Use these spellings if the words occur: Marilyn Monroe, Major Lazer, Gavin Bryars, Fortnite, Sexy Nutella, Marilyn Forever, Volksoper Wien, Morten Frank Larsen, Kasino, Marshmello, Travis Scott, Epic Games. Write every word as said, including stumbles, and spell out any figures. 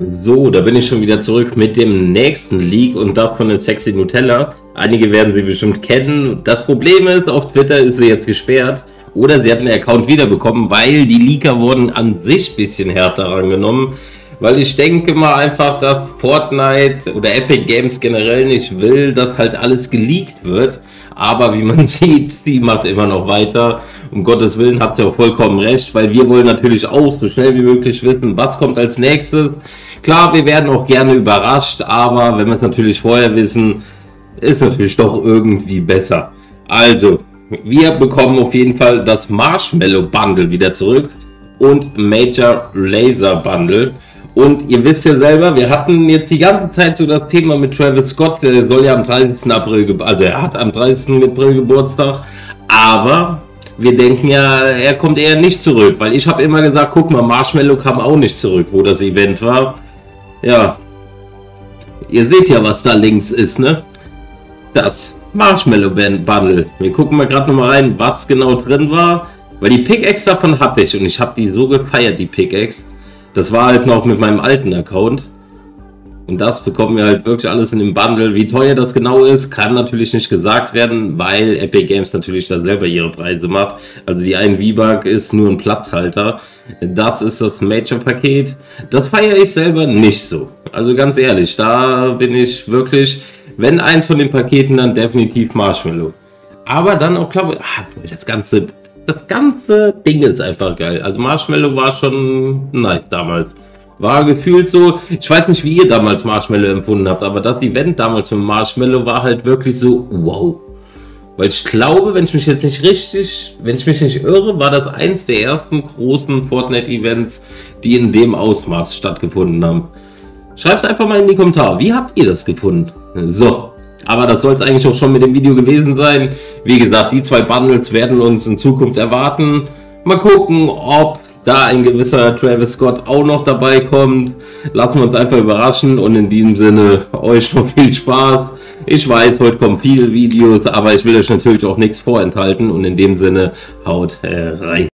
So, da bin ich schon wieder zurück mit dem nächsten Leak und das von der Sexy Nutella. Einige werden sie bestimmt kennen. Das Problem ist, auf Twitter ist sie jetzt gesperrt oder sie hat den Account wiederbekommen, weil die Leaker wurden an sich ein bisschen härter rangenommen. Weil ich denke mal einfach, dass Fortnite oder Epic Games generell nicht will, dass halt alles geleakt wird. Aber wie man sieht, sie macht immer noch weiter. Um Gottes Willen habt ihr auch vollkommen recht, weil wir wollen natürlich auch so schnell wie möglich wissen, was kommt als nächstes. Klar, wir werden auch gerne überrascht, aber wenn wir es natürlich vorher wissen, ist natürlich doch irgendwie besser. Also, wir bekommen auf jeden Fall das Marshmello Bundle wieder zurück und Major Lazer Bundle. Und ihr wisst ja selber, wir hatten jetzt die ganze Zeit so das Thema mit Travis Scott, der soll ja am dreißigsten April, also er hat am dreißigsten April Geburtstag, aber wir denken ja, er kommt eher nicht zurück, weil ich habe immer gesagt, guck mal, Marshmello kam auch nicht zurück, wo das Event war. Ja, ihr seht ja, was da links ist, ne? Das Marshmello Bundle. Wir gucken mal gerade nochmal rein, was genau drin war, weil die Pickaxe davon hatte ich und ich habe die so gefeiert, die Pickaxe. Das war halt noch mit meinem alten Account. Und das bekommen wir halt wirklich alles in dem Bundle. Wie teuer das genau ist, kann natürlich nicht gesagt werden, weil Epic Games natürlich da selber ihre Preise macht. Also die einen V-Bug ist nur ein Platzhalter. Das ist das Major-Paket. Das feiere ich selber nicht so. Also ganz ehrlich, da bin ich wirklich, wenn eins von den Paketen, dann definitiv Marshmello. Aber dann auch, glaube ich, das ganze... Das ganze Ding ist einfach geil. Also Marshmello war schon nice damals. War gefühlt so, ich weiß nicht, wie ihr damals Marshmello empfunden habt, aber das Event damals mit Marshmello war halt wirklich so, wow. Weil ich glaube, wenn ich mich jetzt nicht richtig, wenn ich mich nicht irre, war das eins der ersten großen Fortnite-Events, die in dem Ausmaß stattgefunden haben. Schreibt's einfach mal in die Kommentare, wie habt ihr das gefunden? So. Aber das soll es eigentlich auch schon mit dem Video gewesen sein. Wie gesagt, die zwei Bundles werden uns in Zukunft erwarten. Mal gucken, ob da ein gewisser Travis Scott auch noch dabei kommt. Lassen wir uns einfach überraschen und in diesem Sinne euch noch viel Spaß. Ich weiß, heute kommen viele Videos, aber ich will euch natürlich auch nichts vorenthalten und in dem Sinne haut rein.